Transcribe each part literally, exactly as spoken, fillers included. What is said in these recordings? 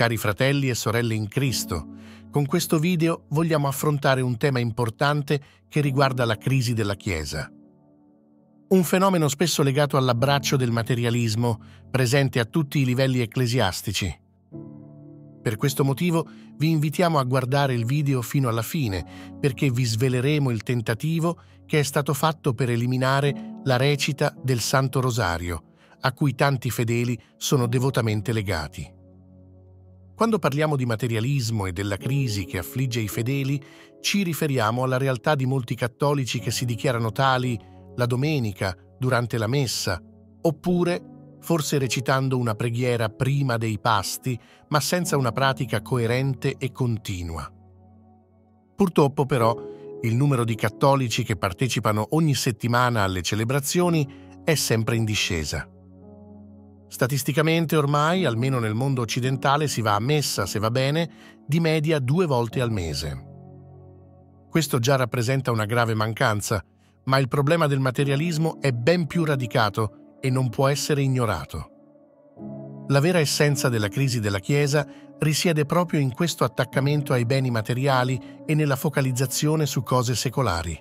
Cari fratelli e sorelle in Cristo, con questo video vogliamo affrontare un tema importante che riguarda la crisi della Chiesa. Un fenomeno spesso legato all'abbraccio del materialismo, presente a tutti i livelli ecclesiastici. Per questo motivo vi invitiamo a guardare il video fino alla fine, perché vi sveleremo il tentativo che è stato fatto per eliminare la recita del Santo Rosario, a cui tanti fedeli sono devotamente legati. Quando parliamo di materialismo e della crisi che affligge i fedeli, ci riferiamo alla realtà di molti cattolici che si dichiarano tali la domenica, durante la messa, oppure forse recitando una preghiera prima dei pasti, ma senza una pratica coerente e continua. Purtroppo, però, il numero di cattolici che partecipano ogni settimana alle celebrazioni è sempre in discesa. Statisticamente ormai, almeno nel mondo occidentale, si va a messa, se va bene, di media due volte al mese. Questo già rappresenta una grave mancanza, ma il problema del materialismo è ben più radicato e non può essere ignorato. La vera essenza della crisi della Chiesa risiede proprio in questo attaccamento ai beni materiali e nella focalizzazione su cose secolari.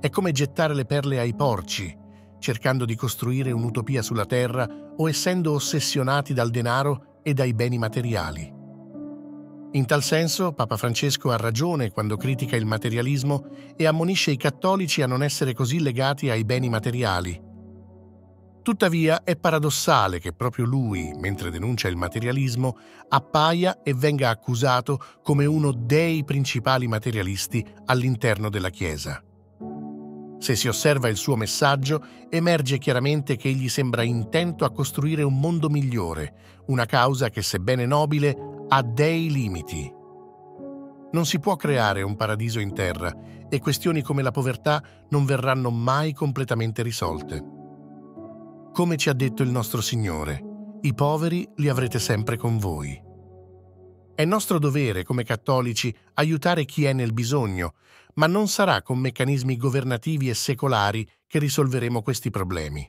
È come gettare le perle ai porci, cercando di costruire un'utopia sulla terra o essendo ossessionati dal denaro e dai beni materiali. In tal senso, Papa Francesco ha ragione quando critica il materialismo e ammonisce i cattolici a non essere così legati ai beni materiali. Tuttavia, è paradossale che proprio lui, mentre denuncia il materialismo, appaia e venga accusato come uno dei principali materialisti all'interno della Chiesa. Se si osserva il suo messaggio, emerge chiaramente che egli sembra intento a costruire un mondo migliore, una causa che, sebbene nobile, ha dei limiti. Non si può creare un paradiso in terra e questioni come la povertà non verranno mai completamente risolte. Come ci ha detto il nostro Signore, i poveri li avrete sempre con voi. È nostro dovere, come cattolici, aiutare chi è nel bisogno, ma non sarà con meccanismi governativi e secolari che risolveremo questi problemi.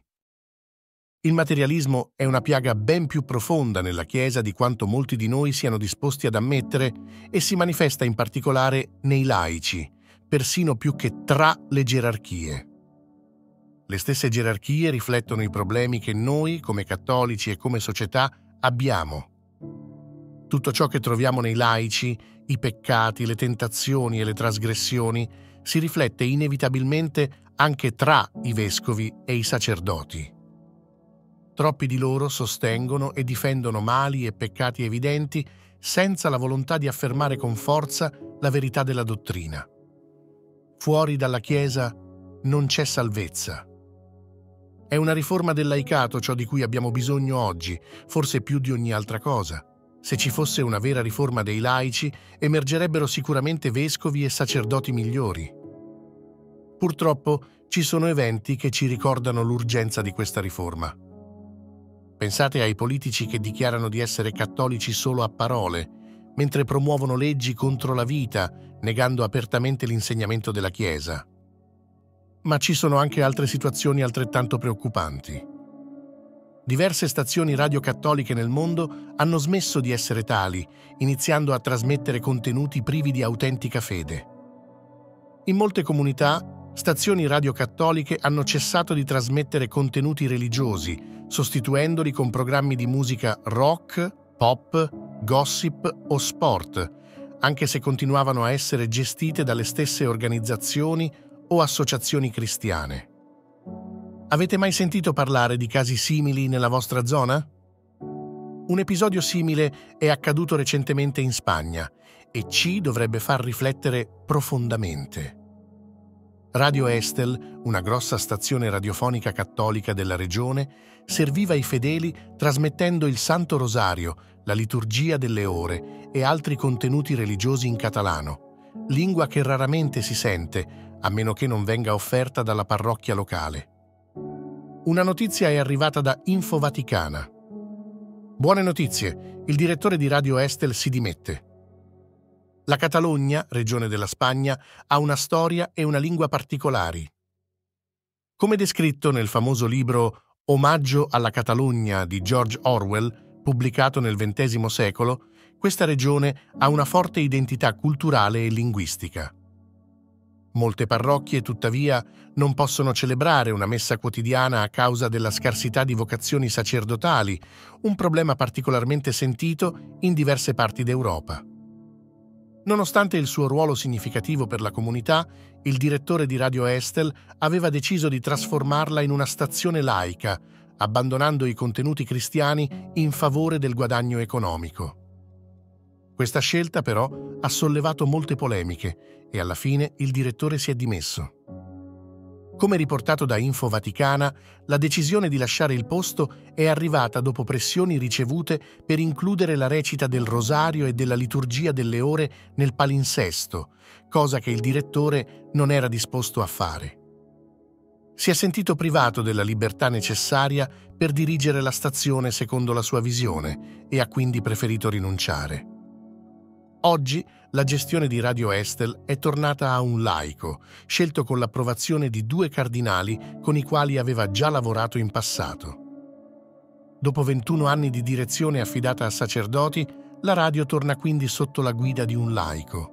Il materialismo è una piaga ben più profonda nella Chiesa di quanto molti di noi siano disposti ad ammettere e si manifesta in particolare nei laici, persino più che tra le gerarchie. Le stesse gerarchie riflettono i problemi che noi, come cattolici e come società, abbiamo. Tutto ciò che troviamo nei laici, i peccati, le tentazioni e le trasgressioni, si riflette inevitabilmente anche tra i vescovi e i sacerdoti. Troppi di loro sostengono e difendono mali e peccati evidenti senza la volontà di affermare con forza la verità della dottrina. Fuori dalla Chiesa non c'è salvezza. È una riforma del laicato ciò di cui abbiamo bisogno oggi, forse più di ogni altra cosa. Se ci fosse una vera riforma dei laici, emergerebbero sicuramente vescovi e sacerdoti migliori. Purtroppo ci sono eventi che ci ricordano l'urgenza di questa riforma. Pensate ai politici che dichiarano di essere cattolici solo a parole, mentre promuovono leggi contro la vita, negando apertamente l'insegnamento della Chiesa. Ma ci sono anche altre situazioni altrettanto preoccupanti. Diverse stazioni radiocattoliche nel mondo hanno smesso di essere tali, iniziando a trasmettere contenuti privi di autentica fede. In molte comunità, stazioni radiocattoliche hanno cessato di trasmettere contenuti religiosi, sostituendoli con programmi di musica rock, pop, gossip o sport, anche se continuavano a essere gestite dalle stesse organizzazioni o associazioni cristiane. Avete mai sentito parlare di casi simili nella vostra zona? Un episodio simile è accaduto recentemente in Spagna e ci dovrebbe far riflettere profondamente. Radio Estel, una grossa stazione radiofonica cattolica della regione, serviva i fedeli trasmettendo il Santo Rosario, la liturgia delle ore e altri contenuti religiosi in catalano, lingua che raramente si sente, a meno che non venga offerta dalla parrocchia locale. Una notizia è arrivata da InfoVaticana. Buone notizie, il direttore di Radio Estel si dimette. La Catalogna, regione della Spagna, ha una storia e una lingua particolari. Come descritto nel famoso libro Omaggio alla Catalogna di George Orwell, pubblicato nel ventesimo secolo, questa regione ha una forte identità culturale e linguistica. Molte parrocchie, tuttavia, non possono celebrare una messa quotidiana a causa della scarsità di vocazioni sacerdotali, un problema particolarmente sentito in diverse parti d'Europa. Nonostante il suo ruolo significativo per la comunità, il direttore di Radio Estel aveva deciso di trasformarla in una stazione laica, abbandonando i contenuti cristiani in favore del guadagno economico. Questa scelta, però, ha sollevato molte polemiche e alla fine il direttore si è dimesso. Come riportato da InfoVaticana, la decisione di lasciare il posto è arrivata dopo pressioni ricevute per includere la recita del rosario e della liturgia delle ore nel palinsesto, cosa che il direttore non era disposto a fare. Si è sentito privato della libertà necessaria per dirigere la stazione secondo la sua visione e ha quindi preferito rinunciare. Oggi la gestione di Radio Estel è tornata a un laico, scelto con l'approvazione di due cardinali con i quali aveva già lavorato in passato. Dopo ventuno anni di direzione affidata a sacerdoti, la radio torna quindi sotto la guida di un laico.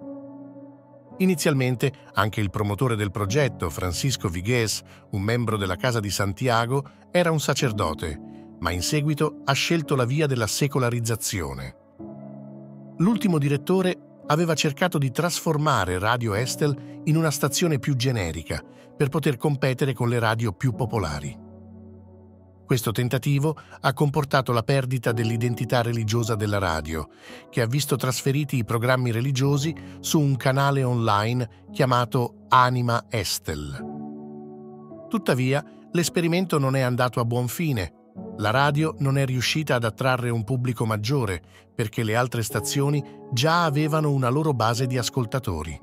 Inizialmente anche il promotore del progetto, Francisco Vigués, un membro della Casa di Santiago, era un sacerdote, ma in seguito ha scelto la via della secolarizzazione. L'ultimo direttore aveva cercato di trasformare Radio Estel in una stazione più generica per poter competere con le radio più popolari. Questo tentativo ha comportato la perdita dell'identità religiosa della radio, che ha visto trasferiti i programmi religiosi su un canale online chiamato Anima Estel. Tuttavia, l'esperimento non è andato a buon fine. La radio non è riuscita ad attrarre un pubblico maggiore perché le altre stazioni già avevano una loro base di ascoltatori.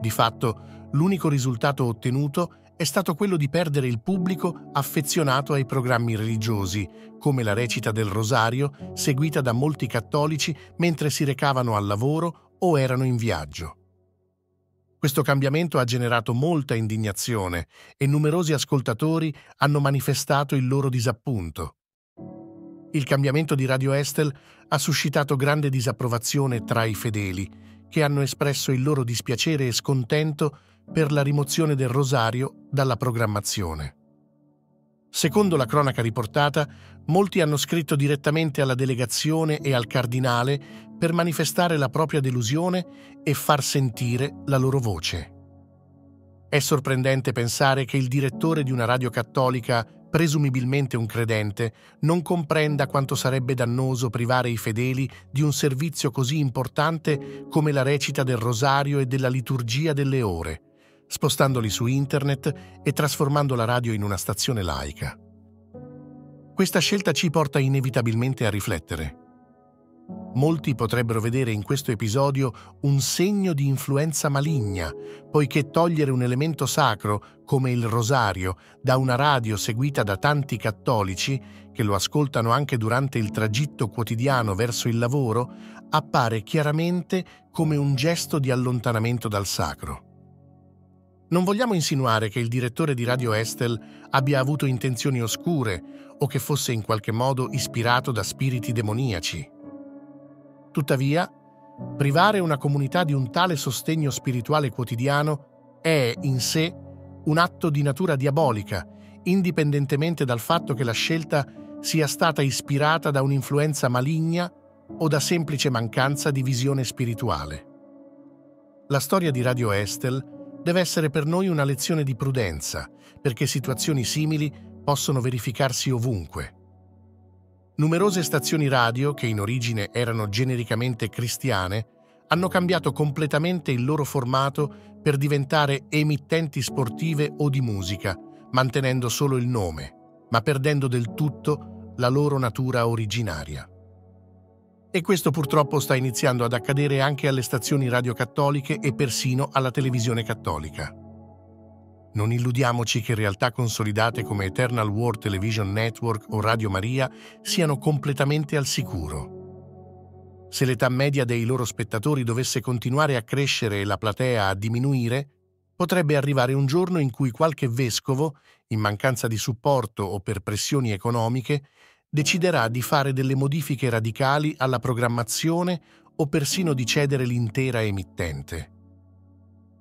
Di fatto, l'unico risultato ottenuto è stato quello di perdere il pubblico affezionato ai programmi religiosi, come la recita del rosario, seguita da molti cattolici mentre si recavano al lavoro o erano in viaggio. Questo cambiamento ha generato molta indignazione e numerosi ascoltatori hanno manifestato il loro disappunto. Il cambiamento di Radio Estel ha suscitato grande disapprovazione tra i fedeli, che hanno espresso il loro dispiacere e scontento per la rimozione del rosario dalla programmazione. Secondo la cronaca riportata, molti hanno scritto direttamente alla delegazione e al cardinale per manifestare la propria delusione e far sentire la loro voce. È sorprendente pensare che il direttore di una radio cattolica, presumibilmente un credente, non comprenda quanto sarebbe dannoso privare i fedeli di un servizio così importante come la recita del rosario e della liturgia delle ore, spostandoli su internet e trasformando la radio in una stazione laica. Questa scelta ci porta inevitabilmente a riflettere. Molti potrebbero vedere in questo episodio un segno di influenza maligna, poiché togliere un elemento sacro, come il rosario, da una radio seguita da tanti cattolici, che lo ascoltano anche durante il tragitto quotidiano verso il lavoro, appare chiaramente come un gesto di allontanamento dal sacro. Non vogliamo insinuare che il direttore di Radio Estel abbia avuto intenzioni oscure o che fosse in qualche modo ispirato da spiriti demoniaci. Tuttavia, privare una comunità di un tale sostegno spirituale quotidiano è, in sé, un atto di natura diabolica, indipendentemente dal fatto che la scelta sia stata ispirata da un'influenza maligna o da semplice mancanza di visione spirituale. La storia di Radio Estel deve essere per noi una lezione di prudenza, perché situazioni simili possono verificarsi ovunque. Numerose stazioni radio, che in origine erano genericamente cristiane, hanno cambiato completamente il loro formato per diventare emittenti sportive o di musica, mantenendo solo il nome, ma perdendo del tutto la loro natura originaria. E questo purtroppo sta iniziando ad accadere anche alle stazioni radio cattoliche e persino alla televisione cattolica. Non illudiamoci che realtà consolidate come Eternal Word Television Network o Radio Maria siano completamente al sicuro. Se l'età media dei loro spettatori dovesse continuare a crescere e la platea a diminuire, potrebbe arrivare un giorno in cui qualche vescovo, in mancanza di supporto o per pressioni economiche, deciderà di fare delle modifiche radicali alla programmazione o persino di cedere l'intera emittente.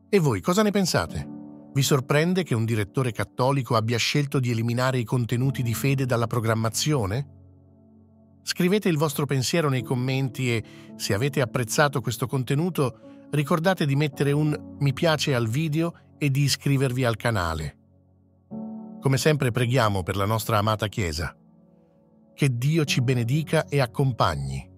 E voi cosa ne pensate? Vi sorprende che un direttore cattolico abbia scelto di eliminare i contenuti di fede dalla programmazione? Scrivete il vostro pensiero nei commenti e, se avete apprezzato questo contenuto, ricordate di mettere un mi piace al video e di iscrivervi al canale. Come sempre preghiamo per la nostra amata Chiesa. Che Dio ci benedica e accompagni.